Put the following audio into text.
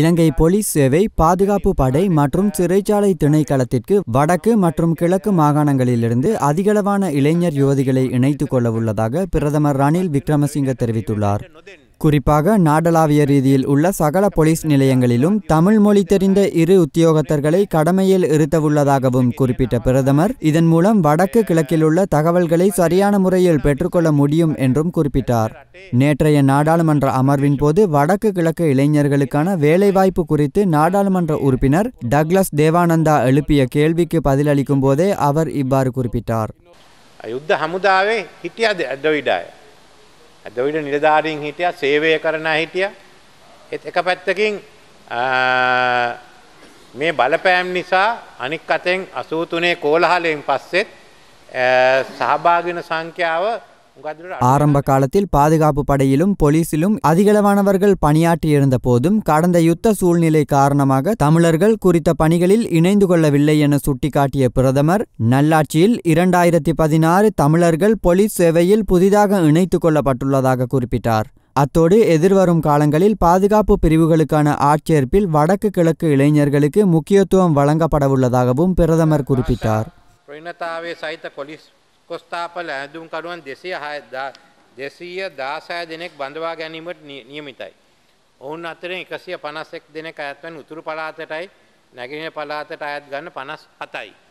இலங்கை police சேவை பாதுகாப்பு படை மற்றும் சிறைச்சாலை திணைக்களத்திற்கு வடக்கு மற்றும் கிழக்கு மாகாணங்களிலிருந்து அதிகளவான இளைஞர் யுவதிகளை இணைத்துக் கொள்ளவுள்ளதாக பிரதமர் ரணில் விக்ரமசிங்க தெரிவித்துள்ளார். குறிப்பாக நாடளாவிய ரீதியில் உள்ள சகல போலீஸ் நிலையங்களிலும் தமிழ் மொழி தெரிந்த இரு உத்தியோகத்தர்களை கடமையில் இருத்தவுள்ளதாகவும் குறிப்பிட்ட பிரதமர் இதன் மூலம் வடக்கு கிழக்கில் உள்ள தகவல்களை சரியான முறையில் பெற்றுக்கொள்ள முடியும் என்றும் குறிப்பிட்டார். நேற்றைய நாடாளுமன்ற அமர்வின் போது வடக்கு கிழக்கு இளைஞர்களுக்கான வேலைவாய்ப்பு குறித்து நாடாளுமன்ற உறுப்பினர் டக்ளஸ் தேவானந்தா எழுப்பிய கேள்விக்கு பதிலளிக்கும் போதே அவர் இவ்வாறு குறிப்பிட்டார். द्रविड़ निलधारी हिटिया सेवे करना हिटिया एक पैत्तकिन मे बलपैम निशा अनेक कथें असूतुने कोलहालें पासे सहभागिन संख्या ஆரம்ப காலத்தில் பாதுகாப்பு படையிலும் போலீசிலும் அதிகளவானவர்கள் பணியாற்றியிருந்த போதும் கடந்த யுத்த சூழ்நிலை காரணமாக தமிழர்கள் குறித்த பணிகளில் இணைந்து கொள்ளவில்லை என சுட்டிக்காட்டிய பிரதமர் நல்லாட்சியில் 2016 தமிழர்கள் போலீஸ் சேவையில் புதிதாக இணைத்துக் கொள்ளப்பட்டுள்ளதாக குறிப்பிட்டார். அத்தோடு எதிர்வரும் காலங்களில் பாதுகாப்பு பிரிவுகளுக்கான ஆட்சேர்ப்பில் வடக்கு கிழக்கு இளைஞர்களுக்கு முக்கியத்துவம் வழங்கப்படவுள்ளதாகவும் பிரதமர் குறிப்பிட்டார். කොස්තාපල ඇඳුම්කරුවන් 216 දෙනෙක් බඳවා ගැනීමට නියමිතයි. ඔවුන් අතරින් 151 දෙනෙක් අයත් වන උතුරු පළාතටයි, නැගෙනහිර පළාතට අයත් ගන්න 57යි.